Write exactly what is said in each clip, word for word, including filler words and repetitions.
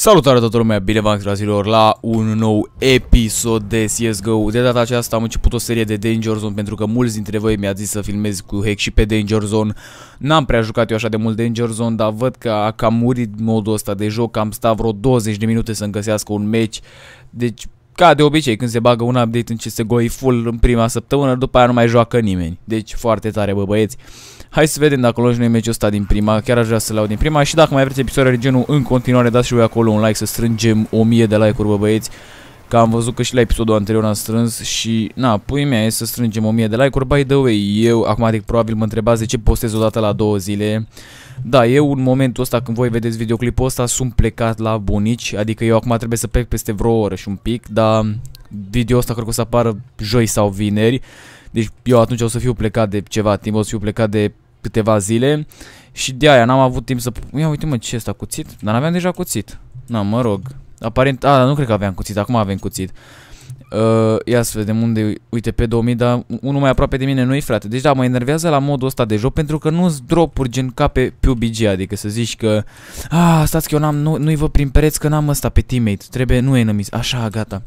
Salutare toată lumea, bine v-am găsit la un nou episod de C S G O. De data aceasta am început o serie de Danger Zone, pentru că mulți dintre voi mi-a zis să filmez cu hack și pe Danger Zone. N-am prea jucat eu așa de mult Danger Zone, dar văd că a cam murit modul ăsta de joc. Am stat vreo douăzeci de minute să-mi găsească un match. Deci, ca de obicei, când se bagă un update în C S G O e full în prima săptămână, după aia nu mai joacă nimeni. Deci foarte tare, bă băieți. Hai să vedem dacă luăm noi meciul ăsta din prima. Chiar aș vrea să-l iau din prima. Și dacă mai vreți episoade genul, în continuare dați și voi acolo un like, să strângem o mie de like-uri, bă băieți. Că am văzut că și la episodul anterior am strâns și, na, pui mea e să strângem o mie de like-uri. By the way, eu, acum adică probabil mă întrebați de ce postez o dată la două zile. Da, eu în momentul ăsta când voi vedeți videoclipul ăsta sunt plecat la bunici. Adică eu acum trebuie să plec peste vreo oră și un pic. Dar video ăsta cred că o să apară joi sau vineri. Deci eu atunci o să fiu plecat de ceva timp, o să fiu plecat de câteva zile. Și de aia n-am avut timp să... Ia uite mă ce ăsta, cuțit? Dar n-aveam deja cuțit. Na, mă rog. Aparent, a, nu cred că aveam cuțit, acum avem cuțit. uh, Ia să vedem unde, uite pe două mii, dar unul mai aproape de mine nu-i, frate. Deci da, mă enervează la modul ăsta de joc, pentru că nu-s dropuri gen ca pe P U B G. Adică să zici că a, stați că eu n-am, nu-i văd prin pereți că n-am ăsta pe teammate. Trebuie, nu e enemies, așa, gata.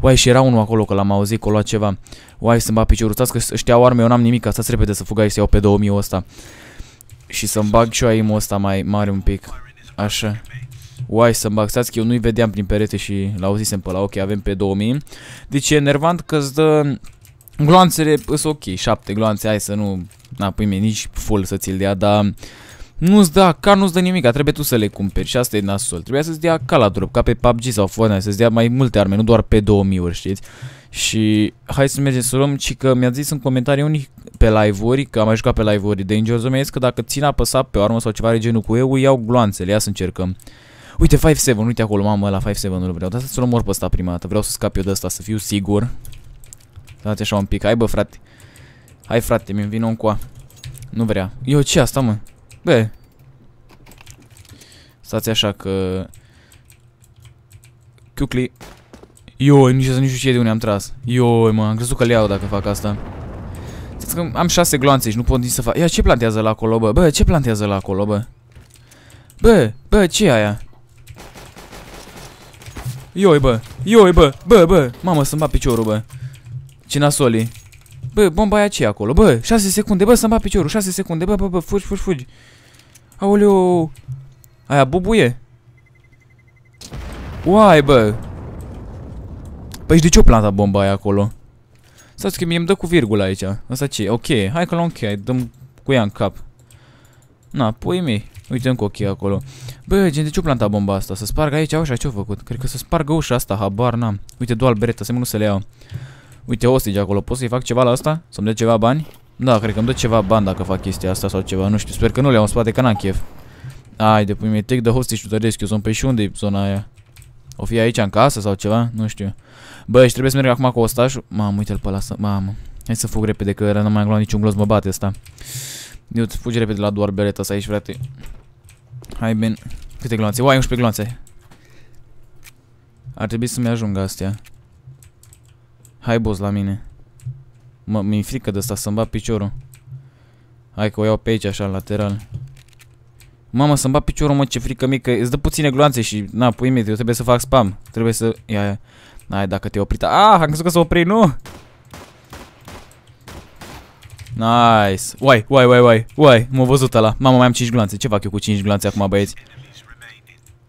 Uai, și era unul acolo că l-am auzit că o lua ceva. Uai, să-mi bag piciorul, stați că știau arme, eu n-am nimic, stați repede să fugă și să iau pe două mii ăsta. Și să-mi bag și eu aim-ul ăsta mai mare un pic. Așa. Uai, să-mi bag, stați că eu nu-i vedeam prin perete și l-auzisem pe la, ok, avem pe două mii. Deci e enervant că-ți dă gloanțele, îs ok, șapte gloanțe, hai să nu, na, pui mie, nici full să ți-l dea, dar nu-ți dă A K, nu-ți dă nimic, trebuie tu să le cumperi și asta e nasol. Trebuia să-ți dea A K la drop, ca pe P U B G sau Fortnite, să-ți dea mai multe arme, nu doar pe două mii-uri, știți? Și hai să mergem să luăm, ci că mi-a zis în comentarii unii pe live-uri, că am mai jucat pe live-uri Danger Zone, mi-a zis că dacă țin apăsat pe o armă sau ceva de genul cu eu, iau gloanțele, ia să încercăm. Uite, cinci șapte, uite acolo, mamă, la cinci șapte-ul vreau, dar să-l omor pe ăsta prima dată, vreau să scap eu de ăsta, să fiu sigur. Dați așa un pic, hai bă, frate. Hai, frate, mi-mi vine încoa. Nu vrea. Eu ce asta, mă? Bă. Stați așa că... Chiucli. Ioi, nici nu știu ce e de unde am tras. Ioi, mă, am crezut că le iau dacă fac asta. Stați că am șase gloanțe și nu pot nici să fac. Ia, ce plantează la acolo, bă? Bă, ce plantează la acolo, bă? Bă, bă, ce e aia? Ioi, bă, ioi, bă, bă, bă. Mamă, să-mi bat piciorul, bă. Ce nasoli. Bă, bomba aia ce e acolo? Bă, șase secunde, bă, să-mi bat piciorul, șase secunde, bă, bă, bă, fugi, fugi, fugi. Aoleu. Aia bubuie. Uai, bă. Păi și de ce o planta bomba aia acolo? Stați că mie îmi dă cu virgulă aici. Asta ce e? Ok, hai că l-am încheiat, dăm cu ea în cap. Na, pui mei. Uite încă ochii acolo. Bă, gen, de ce o planta bomba asta? Să spargă aici ușa, ce-o făcut? Cred că să spargă ușa asta, habar n-am. Uite, dual bereta, să nu se le iau. Uite, hostage acolo, pot să-i fac ceva la asta? Să-mi dea ceva bani? Da, cred că îmi dă ceva bani dacă fac chestia asta sau ceva, nu știu. Sper că nu le-au în spate, că n-am chef. Ai, de pui mie, take the hostage to the rescue zone. Pe și unde e zona aia? O fi aici, în casă sau ceva? Nu știu. Bă, și trebuie să merg acum cu ostașul. Mamă, uite-l pe ăla, mamă. Hai să fug repede, că n-am mai luat niciun glos, mă bate asta. Eu te fugi repede la doar bereta asta aici, frate. Hai, ben. Câte gloanțe? Uai, unsprezece gloanțe. Ar trebui să-mi ajungă astea. Hai, boss, la mine. Mă, mi-e frică de asta, să-mi bat piciorul. Hai că o iau pe aici, așa, lateral. Mamă, să-mi bat piciorul, mă, ce frică mică. Îți dă puține gloanțe și, na, pui mie, eu trebuie să fac spam. Trebuie să... Ia, ia. Hai, dacă te-ai oprit... Ah, am crezut că s-a oprit, nu? Nice. Uai, uai, uai, uai, uai, m-a văzut ăla. Mamă, mai am cinci gloanțe. Ce fac eu cu cinci gloanțe acum, băieți?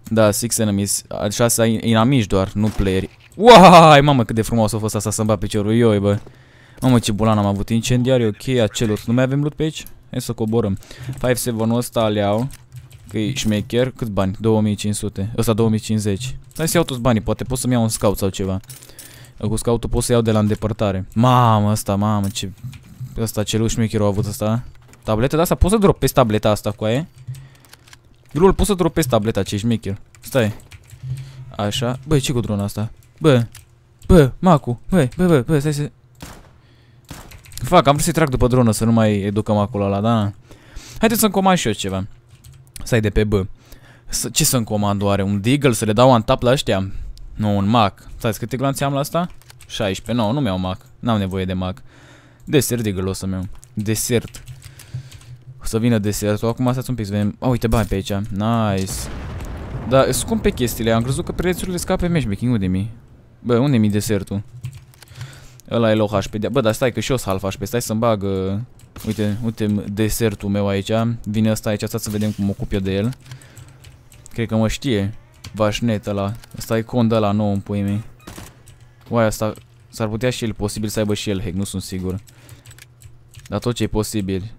Da, six enemies. șase inamici doar, nu playeri. Uai, mamă, cât de frumos a fost asta să-mi bat piciorul. Ioi, bă. Mamă, ce bulan am avut. Incendiari, ok, acelor. Nu mai avem loot pe aici? Hai să coborăm. cinci șapte-ul ăsta le iau. Că e șmecher. Cât bani? două mii cinci sute. Ăsta două mii cincizeci. Hai să iau toți banii, poate pot să-mi iau un scout sau ceva. Cu scoutul pot să iau de la îndepărtare. Mamă, ăsta, mamă, ce... Asta, ce lui șmecherul a avut asta. Tableta de asta, poți să dropezi tableta asta cu aia? Lul, poți să dropezi tableta, ce șmecher. Stai. Așa. Băi, ce cu drona asta? Bă. Bă, macu. Băi, bă, bă, bă, stai să... Fac, am vrut să-i trag după dronă, să nu mai educăm acolo ăla, da? Haideți să-mi comand și eu ceva. Stai de pe B. S ce să-mi comand oare? Un deagle? Să le dau un tap la ăștia? Nu, un mac. Stai, câte glanțe am la asta? șaisprezece. Nu, no, nu mi-au mac. N-am nevoie de mac. Desert Eagle o să-mi iau. Desert. O să vină desertul. Acum stați un pic să vedem. A, uite bani pe aici. Nice. Dar sunt scumpe chestiile. Am crezut că prețurile scape matchmaking-ul de mii. Bă, unde mi desertul? Ăla e low H P. Bă, dar stai că și eu sunt half H P. Stai să-mi bag... Uite, uite desertul meu aici. Vine ăsta aici, stai să vedem cum ocup eu de el. Cred că mă știe. Vașnet ăla. Ăsta e cond ăla nou în puii mei. Uai, asta... S-ar putea și el, posibil să aibă și el hack, nu sunt sigur. Dar tot ce e posibil.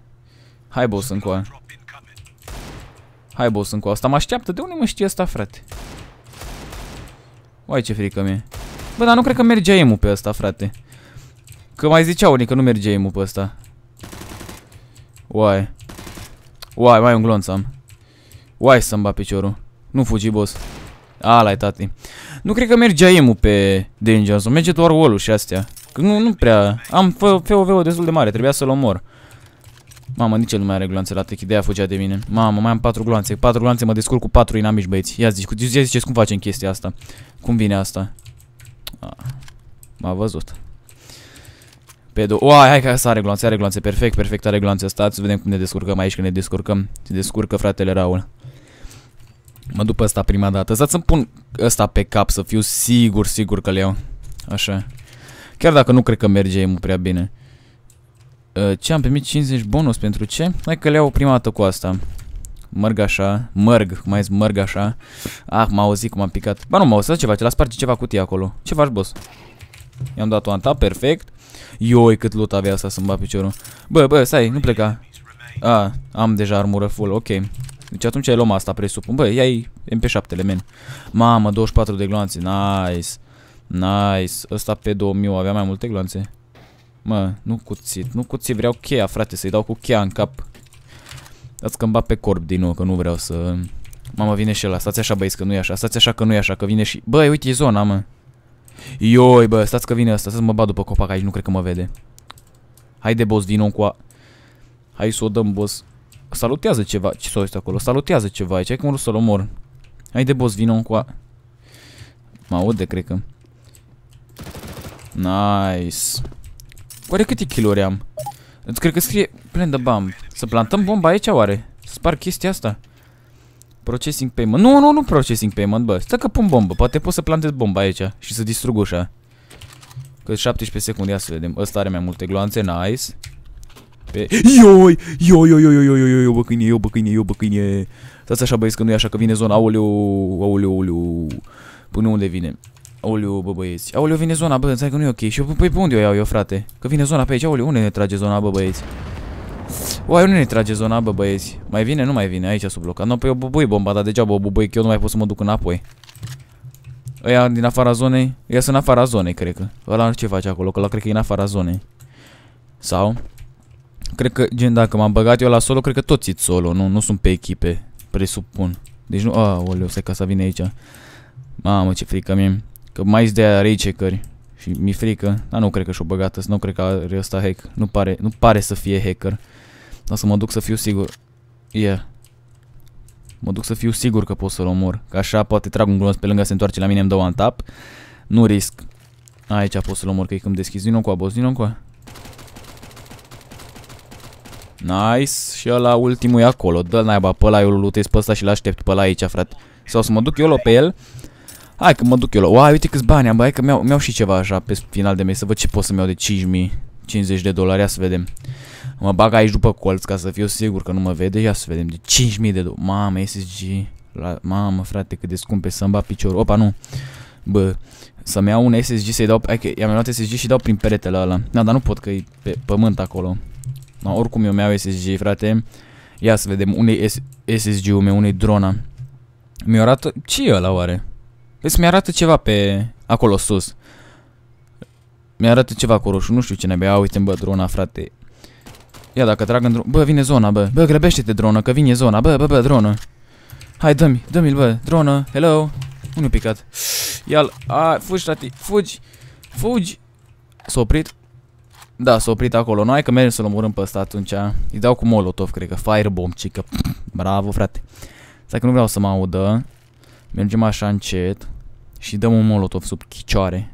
Hai, boss, încoa. Hai, boss, încoa. Asta mă așteaptă. De unde mă știe asta, frate? Uai, ce frică mie. Bă, dar nu cred că merge aim-ul pe ăsta, frate. Că mai zicea unii că nu merge aim-ul pe ăsta. Uai. Uai, mai un glonț am. Uai, să-mi bat piciorul. Nu fugi, boss. Ala-i, tati. Nu cred că merge aim-ul pe Danger Zone. Merge doar wall-ul și astea. Că nu, nu prea. Am F O V-ul destul de mare. Trebuia să-l omor. Mamă, nici el nu mai are gloanțe la tech. De-aia fugea de mine. Mamă, mai am patru gloanțe. patru gloanțe, mă descurc cu patru inamici, băieți. Ia ziceți, ia ziceți cum facem chestia asta. Cum vine asta? M-a văzut. Pedo. Oai, hai că asta are gloanțe, are gloanțe. Perfect, perfect, are gloanțe. Stați să vedem cum ne descurcăm aici, că ne descurcăm. Se descurcă fratele Raul. Mă duc pe ăsta prima dată. Stați să-mi pun ăsta pe cap, să fiu sigur, sigur că le iau. Așa. Chiar dacă nu cred că merge aim-ul prea bine. Ce am primit? cincizeci bonus pentru ce? Hai că le iau prima dată cu asta. Mărg așa, mărg, cum ai zis, mărg așa. Ah, m-a auzit cum am picat. Ba nu m-a auzit, ceva, ce l-a sparge ceva cutie acolo. Ce faci, boss? I-am dat o anta, perfect. Ioi, cât lut avea asta să-mi bat piciorul. Bă, bă, stai, nu pleca. Ah, am deja armură full, ok. Deci atunci ai luat asta, presupun. Bă, ia-i M P șapte-le, men. Mamă, douăzeci și patru de gloanțe, nice. Nice, ăsta pe două mii avea mai multe gloanțe. Mă, nu cuțit, nu cuțit, vreau cheia, frate, să-i dau cu cheia în cap. Dați că-mi bat pe corp din nou, că nu vreau să... Mamă, vine și ăla, stați așa, băieți, că nu e așa, stați așa că nu e așa, că vine și... Băi, uite, e zona, mă. Ioi, bă, stați că vine ăsta, să mă bat după copac aici, nu cred că mă vede. Haide, boss, din nou cu a... Hai să o dăm, boss. Salutează ceva, ce s-a acolo? Salutează ceva aici, hai că mă duc să-l omor. Haide, boss, vino încoa. Mă aude, cred că. Nice. Oare câte kill-uri am? Îți cred că scrie plant the bomb. Să plantăm bomba aici, oare? Să sparg chestia asta? Processing payment. Nu, nu, nu processing payment, bă. Stai că pun bombă. Poate pot să plantez bomba aici și să distrug ușa. Că șaptesprezece secunde, ia să vedem. Ăsta are mai multe gloanțe, nice. Pe... Ioi, ioi, ioi, ioi, ioi, ioi, bă câine, eu, bă câine, eu, bă câine. Stați așa, băieți, că nu e așa, că vine zona. Aoleu, aoleu, aoleu. Până unde vine? Aoleu, bă băieți. Aoleu, vine zona, bă, înțeleg că nu e ok. Și eu, păi, pe unde o iau eu, frate? Că vine zona pe aici, aoleu, unde ne trage zona, bă băieți? Oai, unde ne trage zona, bă băieți? Mai vine? Nu mai vine, aici sub blocat. Nu, păi eu bubui bomba, dar degeaba o bubui, că eu nu mai pot să mă duc înapoi. Ăia din afara zonei? Ăia sunt în afara zonei, cred că. Ăla ce face acolo? Că ăla cred că e în afara zonei. Sau? Cred că, gen, dacă m-am băgat eu la solo, cred că tot țit solo, nu, nu sunt pe echipe, presupun. Deci nu, aoleu, stai ca să vine aici. Mamă, ce frică mie. Că mai de aia rage-hackeri. Și mi-e frică, dar nu cred că și-o băgat ăsta, nu cred că are ăsta hack. Nu pare, nu pare să fie hacker. Dar să mă duc să fiu sigur. Yeah. Mă duc să fiu sigur că pot să-l omor. Că așa poate trag un glonț pe lângă, se întoarce la mine, îmi dă one tap. Nu risc. Aici pot să-l omor, că e când deschizi. Vino cu a, boss, vino cu a. Nice, și ăla ultimul e acolo. Dă-l naiba pe ăla, eu îl lutez pe ăsta și l-aștept pe ăla aici, frate. Sau să mă duc eu pe el. Hai că mă duc eu. Uai, uite câți bani am, bă, hai că mi-au și ceva așa pe final de mei. Să văd ce pot să-mi iau de cinci mii, cincizeci de dolari, ia să vedem. Mă bag aici după colț ca să fiu sigur că nu mă vede, ia să vedem. De cinci mii de dolari, mamă, S S G. La... Mamă, frate, cât de scumpe, să-mi bat piciorul. Opa, nu. Bă, să-mi iau un S S G, să-i dau, hai că i-am luat S S G și dau prin peretele ăla. Da, dar nu pot că e pe pământ acolo. No, oricum eu mi-au S S G, frate. Ia să vedem, unei S S G-ul meu, unei drona. Mi-o arată... Ce e ăla oare? Păi mi-arată ceva pe... Acolo sus. Mi-arată ceva cu roșu, nu știu ce nebea. Uite-mi, bă, drona, frate. Ia dacă trag în dronă... Bă, vine zona, bă. Bă, grăbește-te, dronă, că vine zona. Bă, bă, bă, dronă. Hai, dă-mi, dă-mi-l, bă, dronă. Hello. Unul picat. Ia-l... A, fugi, tati, fugi. Fugi. S-a oprit. Da, s-a oprit acolo. Noi că mergem să-l omorâm pe ăsta atunci. Îi dau cu molotov, cred că. Firebomb, cică. Bravo, frate. Stai că nu vreau să mă audă. Mergem așa încet. Și dăm un molotov sub chicioare.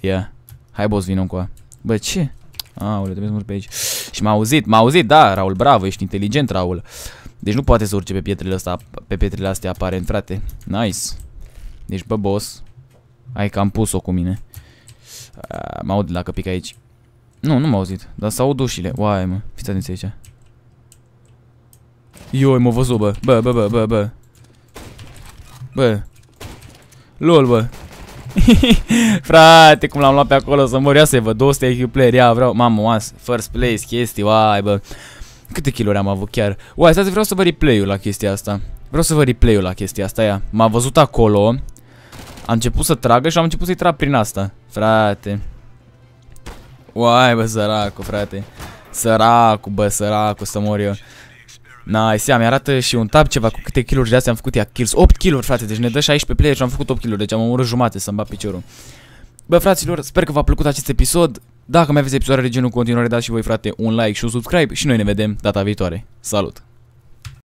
Yeah. Hai, boss, vino cu a. Bă, ce? Aoleu, trebuie să mă urc pe aici. Și m-a auzit, m-a auzit, da, Raul, bravo, ești inteligent, Raul. Deci nu poate să urce pe pietrele astea, pe pietrele astea aparent, frate. Nice. Deci, bă, boss. Hai că am pus-o cu mine. Mă aud la că pic aici. Nu, nu m-au auzit, dar s-aud ușile. Uai, mă, fiți atenți aici. Ioi, m-au văzut, bă. Bă, bă, bă, bă, bă. Bă. Lol, bă. Frate, cum l-am luat pe acolo să mor, ia să-i văd, două sute I Q player, ia, vreau, mamă, oas, first place, chestii, uai, bă. Câte kill-uri am avut chiar? Uai, stați, vreau să vă replay-ul la chestia asta. Vreau să vă replay-ul la chestia asta, ia. M-a văzut acolo, a început să tragă și am început să-i trag prin asta. Frate. Uai, bă, săracu, frate. Săracu, bă, săracu, să mor eu. Nice, ia, mi-arată și un tab ceva cu câte kill-uri de astea am făcut, ia, kills, opt kill-uri, frate, deci ne dă șaisprezece player și am făcut opt kill-uri, deci am omorât jumate să-mi bat piciorul. Bă, fraților, sper că v-a plăcut acest episod. Dacă mai aveți episoade de genul, continuare, dați și voi, frate, un like și un subscribe și noi ne vedem data viitoare. Salut!